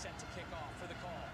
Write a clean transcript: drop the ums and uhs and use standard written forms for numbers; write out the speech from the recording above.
set to kick off for the call.